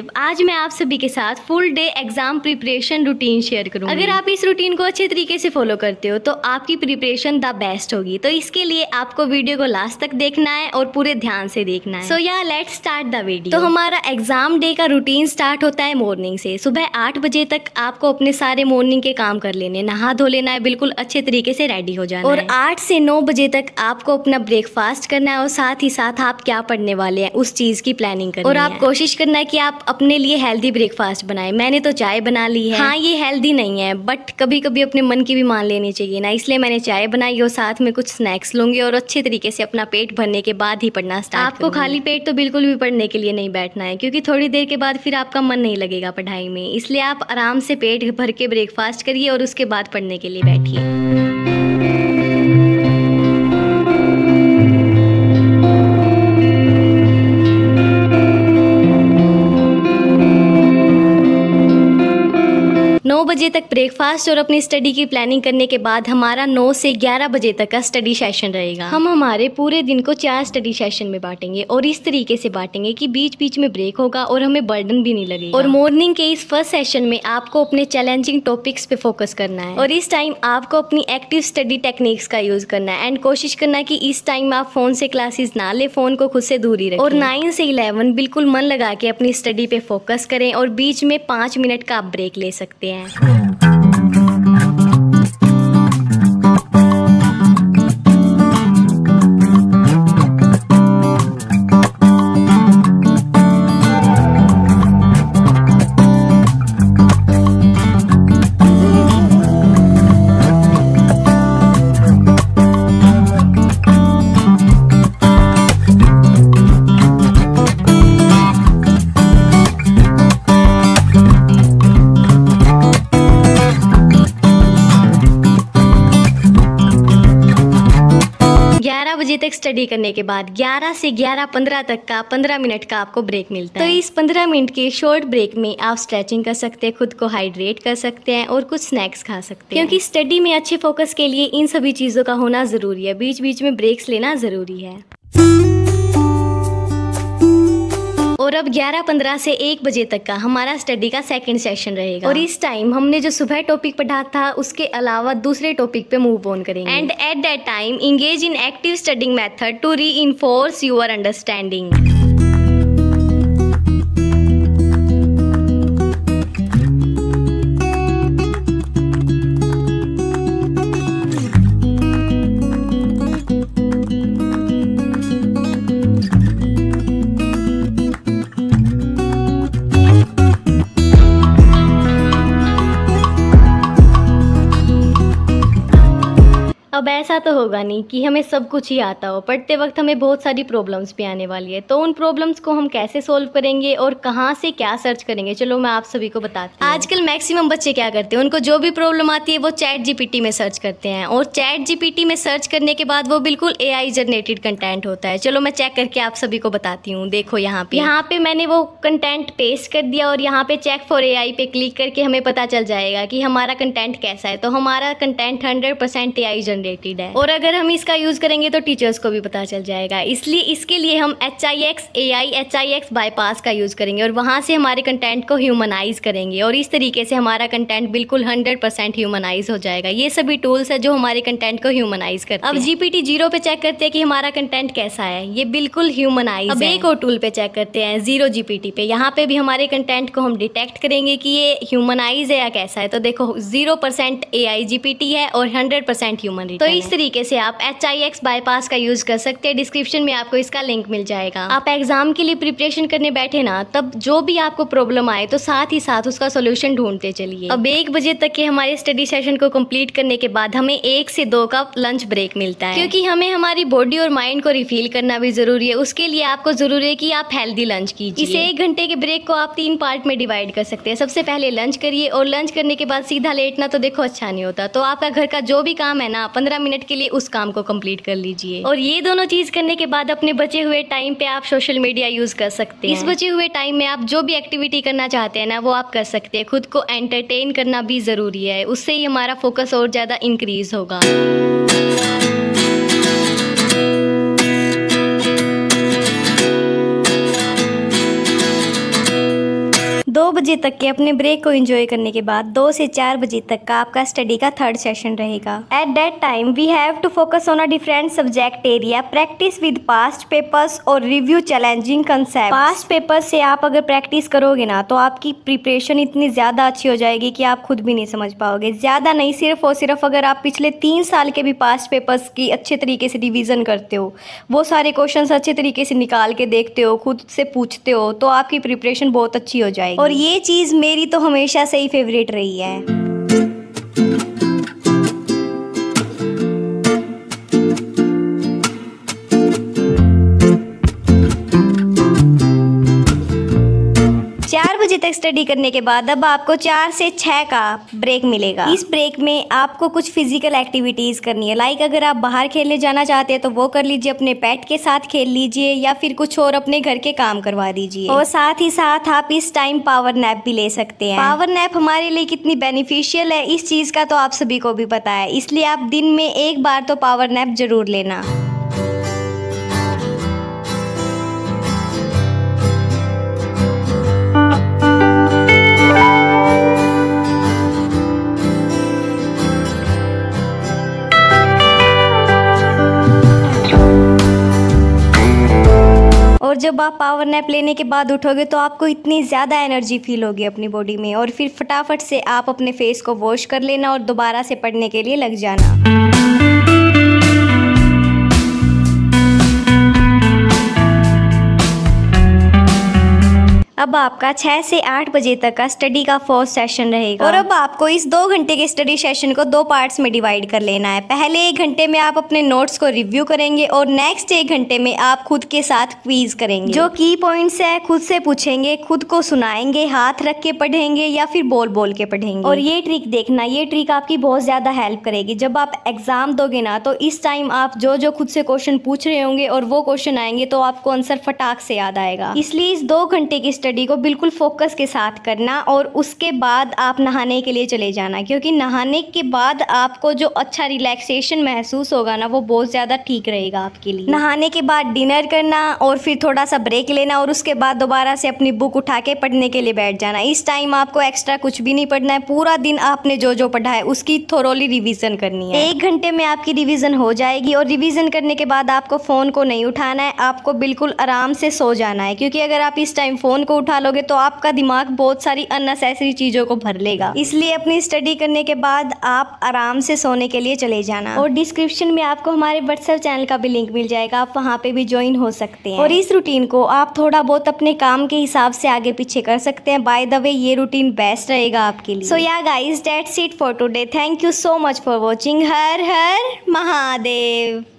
देव। आज मैं आप सभी के साथ full day exam preparation routine share करूंगी। अगर आप इस रूटीन को अच्छे तरीके से फॉलो करते हो तो आपकी प्रिपरेशन द बेस्ट होगी। तो इसके लिए आपको वीडियो को लास्ट तक देखना है और पूरे ध्यान से देखना है। सो या लेट्स स्टार्ट द वीडियो। तो हमारा एग्जाम डे का रूटीन स्टार्ट होता है मॉर्निंग से। सुबह 8 बजे तक आपको अपने सारे मॉर्निंग के काम कर लेने, नहा धो लेना है, बिल्कुल अच्छे तरीके से रेडी हो जाना है। और 8 से 9 बजे तक आपको अपना ब्रेकफास्ट करना है और साथ ही साथ आप क्या पढ़ने वाले हैं उस चीज की प्लानिंग करनी है। और आप कोशिश करना है कि आप अपने लिए हेल्दी ब्रेकफास्ट बनाएं। मैंने तो चाय बना ली है। हाँ, ये हेल्दी नहीं है बट कभी कभी अपने मन की भी मान लेनी चाहिए ना, इसलिए मैंने चाय बनाई और साथ में कुछ स्नैक्स लूंगी और अच्छे तरीके से अपना पेट भरने के बाद ही पढ़ना स्टार्ट करूंगी। आपको खाली पेट तो बिल्कुल भी पढ़ने के लिए नहीं बैठना है क्योंकि थोड़ी देर के बाद फिर आपका मन नहीं लगेगा पढ़ाई में, इसलिए आप आराम से पेट भर के ब्रेकफास्ट करिए और उसके बाद पढ़ने के लिए बैठिए। बजे तक ब्रेकफास्ट और अपनी स्टडी की प्लानिंग करने के बाद हमारा 9 से 11 बजे तक का स्टडी सेशन रहेगा। हम हमारे पूरे दिन को 4 स्टडी सेशन में बांटेंगे और इस तरीके से बांटेंगे कि बीच बीच में ब्रेक होगा और हमें बर्डन भी नहीं लगेगा। और मॉर्निंग के इस फर्स्ट सेशन में आपको अपने चैलेंजिंग टॉपिक्स पे फोकस करना है और इस टाइम आपको अपनी एक्टिव स्टडी टेक्निक्स का यूज करना है एंड कोशिश करना है कि इस टाइम आप फोन से क्लासेस ना ले, फोन को खुद से दूरी रखें। और 9 से 11 बिल्कुल मन लगा के अपनी स्टडी पे फोकस करें और बीच में 5 मिनट का आप ब्रेक ले सकते हैं। तक स्टडी करने के बाद 11 से 11:15 तक का 15 मिनट का आपको ब्रेक मिलता है। तो इस 15 मिनट के शॉर्ट ब्रेक में आप स्ट्रेचिंग कर सकते हैं, खुद को हाइड्रेट कर सकते हैं और कुछ स्नैक्स खा सकते हैं क्योंकि स्टडी में अच्छे फोकस के लिए इन सभी चीजों का होना जरूरी है। बीच बीच में ब्रेक्स लेना जरूरी है। और अब 11:15 से 1 बजे तक का हमारा स्टडी का सेकंड सेशन रहेगा और इस टाइम हमने जो सुबह टॉपिक पढ़ा था उसके अलावा दूसरे टॉपिक पे मूव ऑन करेंगे and at that time engage in active studying method to reinforce your understanding. अब ऐसा तो होगा नहीं कि हमें सब कुछ ही आता हो, पढ़ते वक्त हमें बहुत सारी प्रॉब्लम्स भी आने वाली है। तो उन प्रॉब्लम्स को हम कैसे सॉल्व करेंगे और कहाँ से क्या सर्च करेंगे, चलो मैं आप सभी को बताती हूँ। आजकल मैक्सिमम बच्चे क्या करते हैं, उनको जो भी प्रॉब्लम आती है वो ChatGPT में सर्च करते हैं और ChatGPT में सर्च करने के बाद वो बिल्कुल AI जनरेटेड कंटेंट होता है। चलो मैं चेक करके आप सभी को बताती हूँ। देखो यहाँ पे मैंने वो कंटेंट पेस्ट कर दिया और यहाँ पे चेक फॉर AI पे क्लिक करके हमें पता चल जाएगा कि हमारा कंटेंट कैसा है। तो हमारा कंटेंट 100% AI जनरेटेड है और अगर हम इसका यूज करेंगे तो टीचर्स को भी पता चल जाएगा, इसलिए इसके लिए हम HIX बाईपास का यूज करेंगे और वहां से हमारे कंटेंट को ह्यूमनाइज करेंगे और इस तरीके से हमारा कंटेंट बिल्कुल 100% ह्यूमनाइज हो जाएगा। ये सभी टूल्स है जो हमारे कंटेंट को ह्यूमनाइज करते हैं। अब GPT0 पे चेक करते हैं कि हमारा कंटेंट कैसा है, ये बिल्कुल ह्यूमनाइज। अब एक और टूल पे चेक करते हैं ZeroGPT पे, यहाँ पे भी हमारे कंटेंट को हम डिटेक्ट करेंगे कि ये ह्यूमनाइज है या कैसा है। तो देखो 0% AI GPT है और 100% ह्यूमन। तो इस तरीके से आप HIX बाईपास का यूज कर सकते हैं। डिस्क्रिप्शन में आपको इसका लिंक मिल जाएगा। आप एग्जाम के लिए प्रिपरेशन करने बैठे ना, तब जो भी आपको प्रॉब्लम आए तो साथ ही साथ उसका सॉल्यूशन ढूंढते चलिए। अब 1 बजे तक के हमारे स्टडी सेशन को कंप्लीट करने के बाद हमें 1 से 2 का लंच ब्रेक मिलता है क्योंकि हमें हमारी बॉडी और माइंड को रिफील करना भी जरूरी है। उसके लिए आपको जरूरी है कि आप हेल्दी लंच कीजिए। इसे 1 घंटे के ब्रेक को आप 3 पार्ट में डिवाइड कर सकते हैं। सबसे पहले लंच करिए और लंच करने के बाद सीधा लेटना तो देखो अच्छा नहीं होता, तो आपका घर का जो भी काम है ना 15 मिनट के लिए उस काम को कंप्लीट कर लीजिए। और ये दोनों चीज करने के बाद अपने बचे हुए टाइम पे आप सोशल मीडिया यूज कर सकते हैं। इस बचे हुए टाइम में आप जो भी एक्टिविटी करना चाहते हैं ना वो आप कर सकते हैं। खुद को एंटरटेन करना भी जरूरी है, उससे ही हमारा फोकस और ज्यादा इंक्रीज होगा। बजे तक के अपने ब्रेक को एंजॉय करने के बाद 2 से 4 बजे तक का आपका स्टडी का थर्ड सेशन रहेगा। At that time we have to focus on a different subject area, practice with past papers और review challenging concept. Past paper से आप अगर प्रैक्टिस करोगे ना तो आपकी प्रिपरेशन इतनी ज़्यादा अच्छी हो जाएगी कि आप खुद भी नहीं समझ पाओगे। ज़्यादा नहीं, सिर्फ और सिर्फ अगर आप पिछले 3 साल के भी पास्ट पेपर्स की अच्छे तरीके से रिवीजन करते हो, वो सारे क्वेश्चंस अच्छे तरीके से निकाल के देखते हो, खुद से पूछते हो, तो आपकी प्रिपरेशन बहुत अच्छी हो जाएगी। और ये चीज़ मेरी तो हमेशा से ही फेवरेट रही है। तक स्टडी करने के बाद अब आपको 4 से 6 का ब्रेक मिलेगा। इस ब्रेक में आपको कुछ फिजिकल एक्टिविटीज करनी है। लाइक अगर आप बाहर खेलने जाना चाहते हैं तो वो कर लीजिए, अपने पेट के साथ खेल लीजिए या फिर कुछ और अपने घर के काम करवा दीजिए। और साथ ही साथ आप इस टाइम पावर नैप भी ले सकते हैं। पावर नैप हमारे लिए कितनी बेनिफिशियल है इस चीज का तो आप सभी को भी पता है, इसलिए आप दिन में 1 बार तो पावर नैप जरूर लेना। और जब आप पावर नैप लेने के बाद उठोगे तो आपको इतनी ज़्यादा एनर्जी फील होगी अपनी बॉडी में, और फिर फटाफट से आप अपने फेस को वॉश कर लेना और दोबारा से पढ़ने के लिए लग जाना। अब आपका 6 से 8 बजे तक का स्टडी का फोर्थ सेशन रहेगा। और अब आपको इस 2 घंटे के स्टडी सेशन को 2 पार्ट्स में डिवाइड कर लेना है। पहले 1 घंटे में आप अपने नोट्स को रिव्यू करेंगे और नेक्स्ट 1 घंटे में आप खुद के साथ क्वीज करेंगे। जो की पॉइंट्स है खुद से पूछेंगे, खुद को सुनाएंगे, हाथ रख के पढ़ेंगे या फिर बोल बोल के पढ़ेंगे। और ये ट्रिक देखना, ये ट्रिक आपकी बहुत ज़्यादा हेल्प करेगी। जब आप एग्जाम दोगे ना तो इस टाइम आप जो जो खुद से क्वेश्चन पूछ रहे होंगे और वो क्वेश्चन आएंगे तो आपको आंसर फटाक से याद आएगा। इसलिए इस 2 घंटे की स्टडी को बिल्कुल फोकस के साथ करना। और उसके बाद आप नहाने के लिए चले जाना, क्योंकि नहाने के बाद आपको जो अच्छा रिलैक्सेशन महसूस होगा ना वो बहुत ज़्यादा ठीक रहेगा आपके लिए। नहाने के बाद डिनर करना और फिर थोड़ा सा ब्रेक लेना और उसके बाद दोबारा से अपनी बुक उठा के पढ़ने के लिए बैठ जाना। इस टाइम आपको एक्स्ट्रा कुछ भी नहीं पढ़ना है, पूरा दिन आपने जो जो पढ़ा है उसकी थोरोली रिविज़न करनी है। 1 घंटे में आपकी रिविज़न हो जाएगी। और रिविज़न करने के बाद आपको फ़ोन को नहीं उठाना है, आपको बिल्कुल आराम से सो जाना है, क्योंकि अगर आप इस टाइम फ़ोन को उठा लोगे तो आपका दिमाग बहुत सारी अननेसेसरी चीज़ों को भर लेगा। इसलिए अपनी स्टडी करने के बाद आप आराम से सोने के लिए चले जाना। और डिस्क्रिप्शन में आपको हमारे व्हाट्सएप चैनल का भी लिंक मिल जाएगा, आप वहाँ पे भी ज्वाइन हो सकते हैं। और इस रूटीन को आप थोड़ा बहुत अपने काम के हिसाब से आगे पीछे कर सकते हैं। बाय द वे ये रूटीन बेस्ट रहेगा आपके लिए। सो या guys, that's it for today. Thank you so much for watching. Har Har Mahadev.